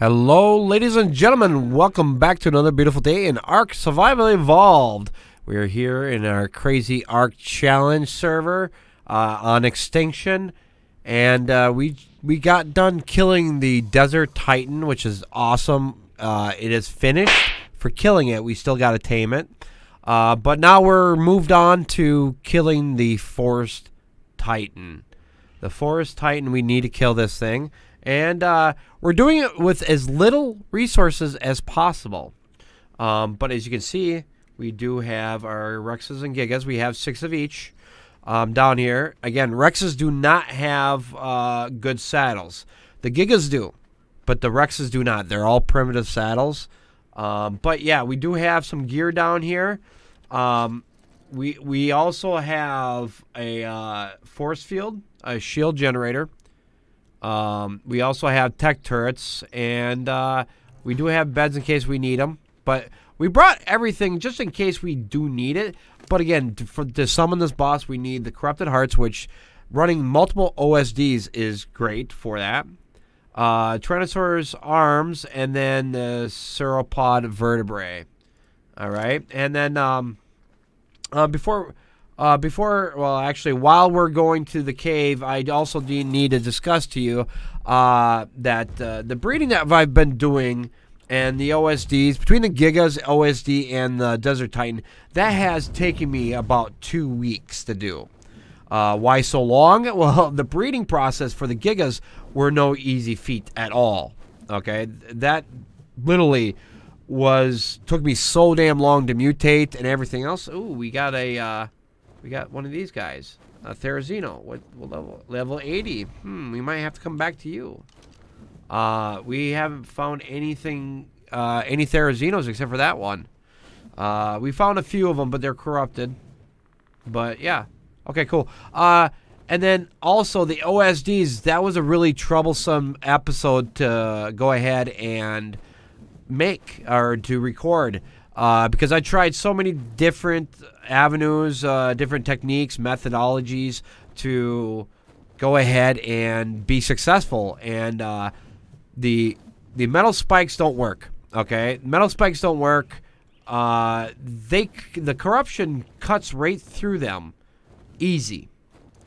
Hello ladies and gentlemen, welcome back to another beautiful day in ARK Survival Evolved. We are here in our crazy ARK challenge server on Extinction, and we got done killing the Desert Titan, which is awesome. It is finished for killing it. We still got to tame it, but now we're moved on to killing the Forest Titan. The Forest Titan, we need to kill this thing. And we're doing it with as little resources as possible. But as you can see, we do have our Rexes and Gigas. We have 6 of each down here. Again, Rexes do not have good saddles. The Gigas do, but the Rexes do not. They're all primitive saddles. But yeah, we do have some gear down here. We also have a force field, a shield generator. We also have tech turrets, and we do have beds in case we need them, but we brought everything just in case we do need it. But again, to summon this boss, we need the Corrupted Hearts, which running multiple OSDs is great for that. Tyrannosaurus arms, and then the Ceratopod vertebrae. All right, and then while we're going to the cave, I also need to discuss to you that the breeding that I've been doing and the OSDs, between the Gigas, OSD, and the Desert Titan, that has taken me about 2 weeks to do. Why so long? Well, the breeding process for the Gigas were no easy feat at all. Okay, that literally took me so damn long to mutate and everything else. Ooh, we got a... we got one of these guys, Therizino. What level? Level 80. We might have to come back to you. We haven't found anything, any Therizinos except for that one. We found a few of them, but they're corrupted. But yeah, okay, cool. And then also the OSDs. That was a really troublesome episode to go ahead and make or to record. Because I tried so many different avenues, different techniques, methodologies to go ahead and be successful, and the metal spikes don't work. Okay, metal spikes don't work. The corruption cuts right through them, easy,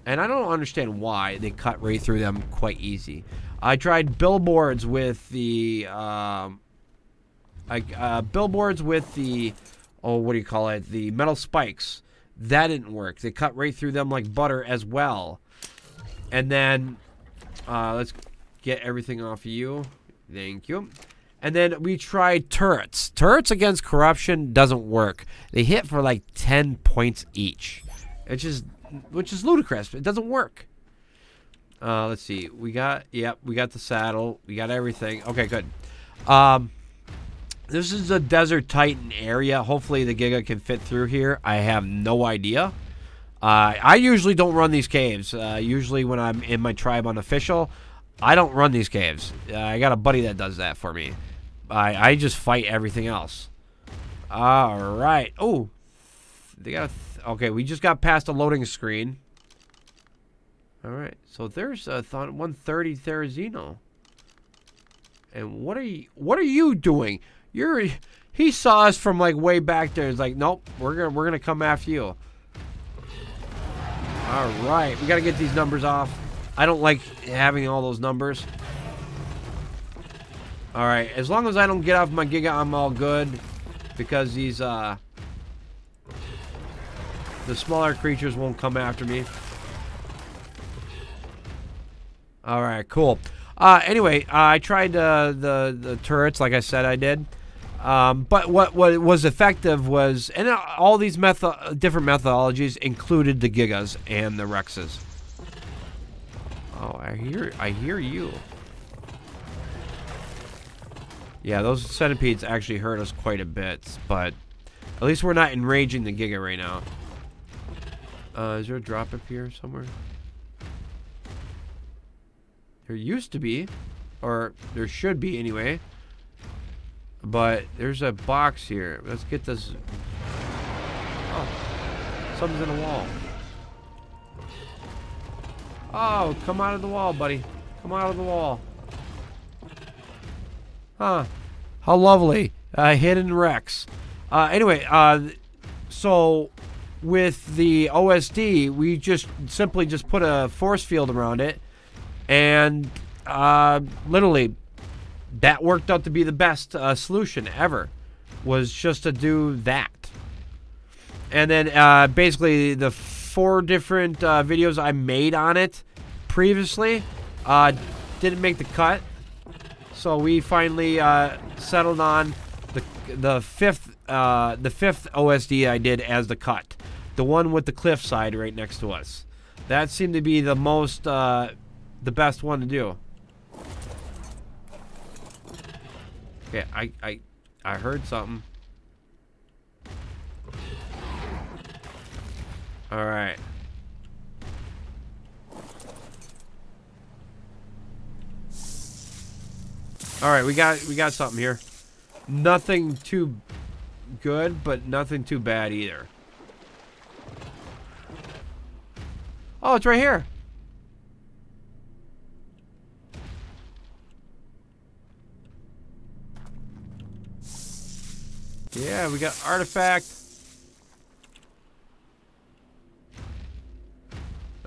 and I don't understand why they cut right through them quite easy. I tried billboards with the. Billboards with the, the metal spikes. That didn't work. They cut right through them like butter as well. And then, let's get everything off of you. Thank you. And then we tried turrets. Turrets against corruption doesn't work. They hit for like 10 points each. Which is ludicrous. It doesn't work. Let's see. We got the saddle. We got everything. Okay, good. This is a Desert Titan area. Hopefully the Giga can fit through here. I have no idea. I usually don't run these caves. Usually when I'm in my tribe unofficial, I don't run these caves. I got a buddy that does that for me. I just fight everything else. All right. Oh, they got. Okay, we just got past a loading screen. All right. So there's a 130 Therizino. And what are you doing? He saw us from like way back there. He's like, nope, we're gonna come after you. All right, we gotta get these numbers off. I don't like having all those numbers. All right, as long as I don't get off my Giga, I'm all good, because these the smaller creatures won't come after me. All right, cool. Anyway, I tried the turrets, like I said I did. But what was effective was, and all these different methodologies included the Gigas and the Rexes. Oh, I hear you. Yeah, those centipedes actually hurt us quite a bit, but at least we're not enraging the Giga right now. Is there a drop up here somewhere? There used to be, or there should be anyway, but there's a box here. Let's get this. Oh, something's in the wall. Oh, come out of the wall, buddy. Come out of the wall. Huh. How lovely. Hidden Rex. Anyway, so with the OSD, we just simply just put a force field around it, and literally that worked out to be the best solution ever, was just to do that. And then basically the four different videos I made on it previously didn't make the cut, so we finally settled on the fifth OSD I did as the cut, the one with the cliffside right next to us. That seemed to be the most the best one to do. Okay, I heard something. All right. All right, we got something here. Nothing too good, but nothing too bad either. Oh, it's right here. Yeah, we got artifact.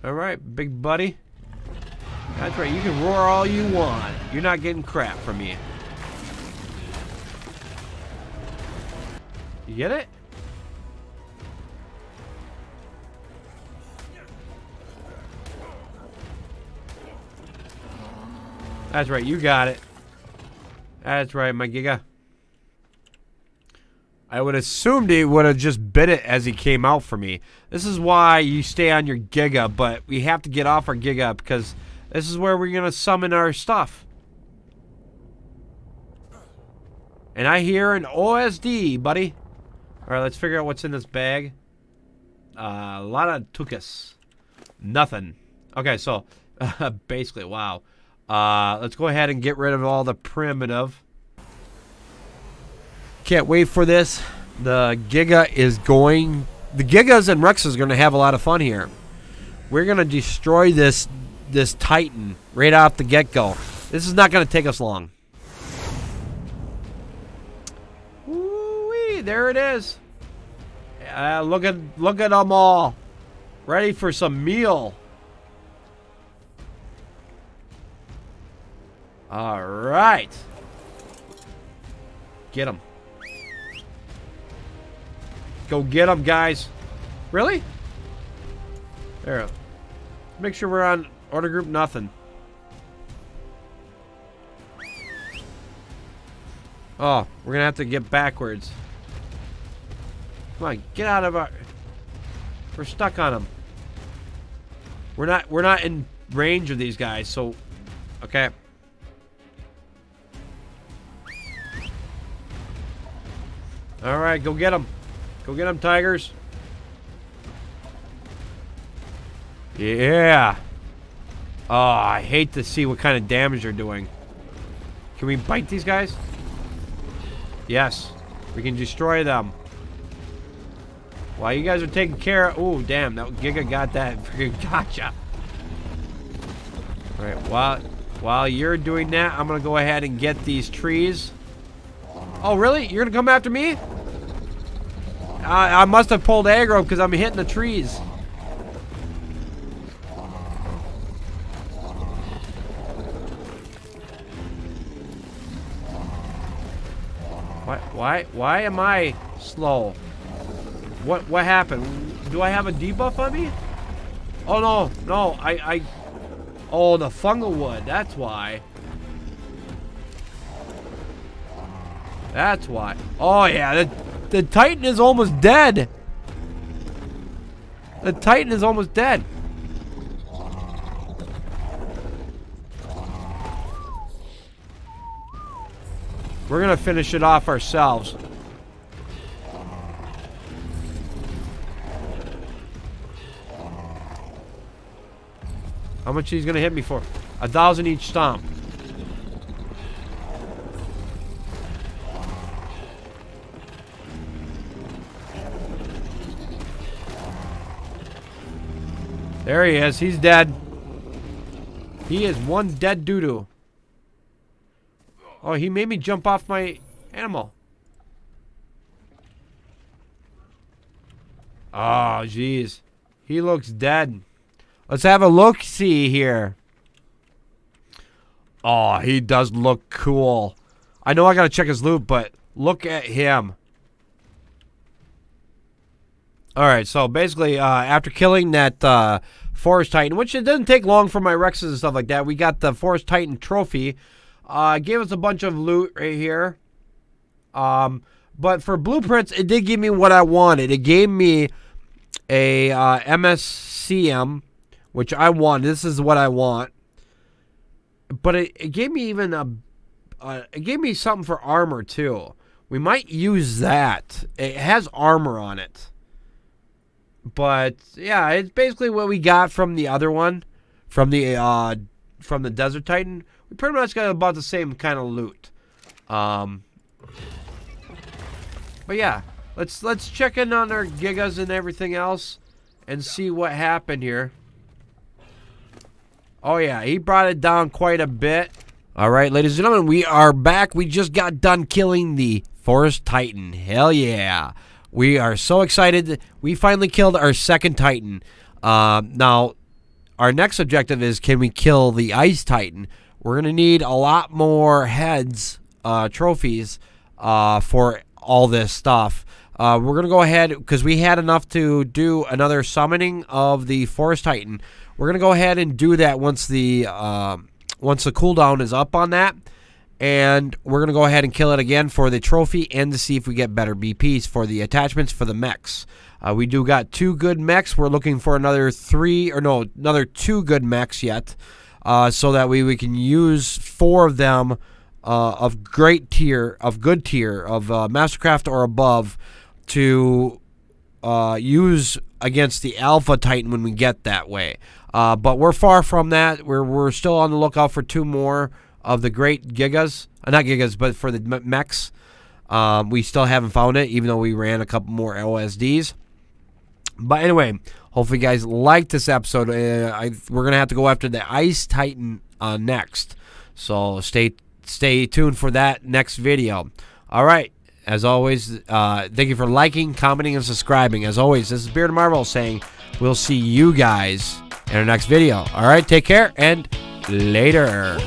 All right, big buddy. That's right, you can roar all you want. You're not getting crap from me. You get it? That's right, you got it. That's right, my Giga. I would assumed he would have just bit it as he came out for me. This is why you stay on your Giga, but we have to get off our Giga because this is where we're going to summon our stuff. And I hear an OSD, buddy. Alright, let's figure out what's in this bag. A lot of tukas. Nothing. Okay, so, basically, wow. Let's go ahead and get rid of all the primitive. Can't wait for this. The Giga is going... The Gigas and Rexes are going to have a lot of fun here. We're going to destroy this Titan right off the get-go. This is not going to take us long. Woo-wee, there it is. Look at them all. Ready for some meal. All right. Get them. Go get them, guys. Really? There. Make sure we're on order group nothing. Oh, we're going to have to get backwards. Come on, get out of our... We're stuck on them. We're not in range of these guys, so... Okay. All right, go get them. Go get them, tigers. Yeah. Oh, I hate to see what kind of damage they're doing. Can we bite these guys? Yes. We can destroy them. While you guys are taking care of... Ooh, damn. That Giga got that freaking gotcha. All right. While you're doing that, I'm going to go ahead and get these trees. Oh, really? You're going to come after me? I must have pulled aggro because I'm hitting the trees. Why am I slow? What happened? Do I have a debuff on me? Oh no, I oh, the fungal wood, that's why. That's why. Oh yeah, the Titan is almost dead. The Titan is almost dead. We're gonna finish it off ourselves. How much he's gonna hit me for? 1,000 each stomp. There he is. He's dead. He is one dead doo-doo. Oh, he made me jump off my animal. Oh, jeez. He looks dead. Let's have a look-see here. Oh, he does look cool. I know I gotta check his loot, but look at him. Alright, so basically, after killing that Forest Titan, which it doesn't take long for my Rexes and stuff like that, we got the Forest Titan trophy. Gave us a bunch of loot right here. But for blueprints, it did give me what I wanted. It gave me a MSCM, which I want. This is what I want. But it gave me even a... it gave me something for armor, too. We might use that. It has armor on it. But, yeah, it's basically what we got from the other one. From the Desert Titan. We pretty much got about the same kind of loot. But, yeah. Let's check in on our Gigas and everything else. And see what happened here. Oh, yeah. He brought it down quite a bit. All right, ladies and gentlemen. We are back. We just got done killing the Forest Titan. Hell, yeah. We are so excited. We finally killed our second Titan. Now, our next objective is, can we kill the Ice Titan? We're going to need a lot more heads, trophies, for all this stuff. We're going to go ahead, because we had enough to do another summoning of the Forest Titan. We're going to go ahead and do that once the cooldown is up on that. And we're going to go ahead and kill it again for the trophy and to see if we get better BPs for the attachments for the mechs. We do got two good mechs. We're looking for another two good mechs yet. So that we can use four of them of Mastercraft or above to use against the Alpha Titan when we get that way. But we're far from that. We're still on the lookout for two more of the great Gigas, not Gigas, but for the mechs. We still haven't found it, even though we ran a couple more OSDs. But anyway, hopefully you guys liked this episode. We're going to have to go after the Ice Titan next. So stay tuned for that next video. All right, as always, thank you for liking, commenting, and subscribing. As always, this is Beard of Marvel saying we'll see you guys in our next video. All right, take care, and later.